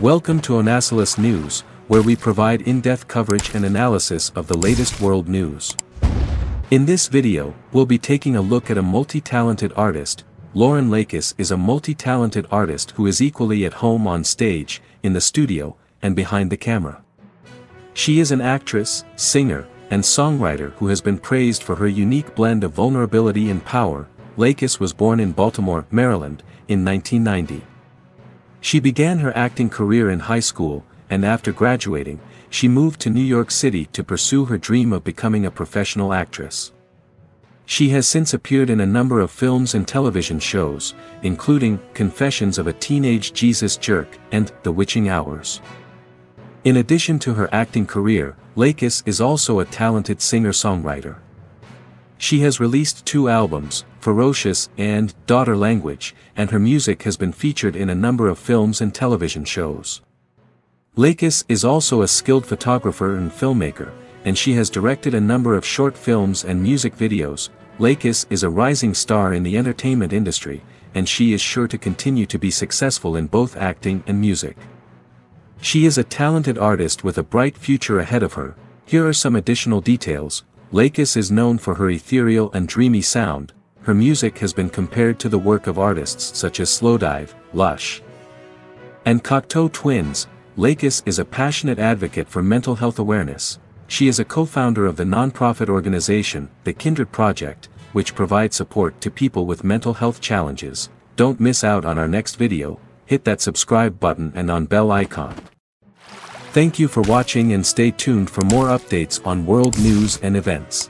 Welcome to Onasilus News, where we provide in-depth coverage and analysis of the latest world news. In this video, we'll be taking a look at a multi-talented artist. Lauren Lakis is a multi-talented artist who is equally at home on stage, in the studio, and behind the camera. She is an actress, singer, and songwriter who has been praised for her unique blend of vulnerability and power. Lakis was born in Baltimore, Maryland, in 1990. She began her acting career in high school, and after graduating, she moved to New York City to pursue her dream of becoming a professional actress. She has since appeared in a number of films and television shows, including Confessions of a Teenage Jesus Jerk and The Witching Hours. In addition to her acting career, Lakis is also a talented singer-songwriter. She has released two albums, Ferocious and Daughter Language, and her music has been featured in a number of films and television shows. Lakis is also a skilled photographer and filmmaker, and she has directed a number of short films and music videos. Lakis is a rising star in the entertainment industry, and she is sure to continue to be successful in both acting and music. She is a talented artist with a bright future ahead of her. Here are some additional details. Lakis is known for her ethereal and dreamy sound. Her music has been compared to the work of artists such as Slowdive, Lush, and Cocteau Twins. Lakis is a passionate advocate for mental health awareness. She is a co-founder of the nonprofit organization, The Kindred Project, which provides support to people with mental health challenges. Don't miss out on our next video. Hit that subscribe button and on bell icon. Thank you for watching and stay tuned for more updates on world news and events.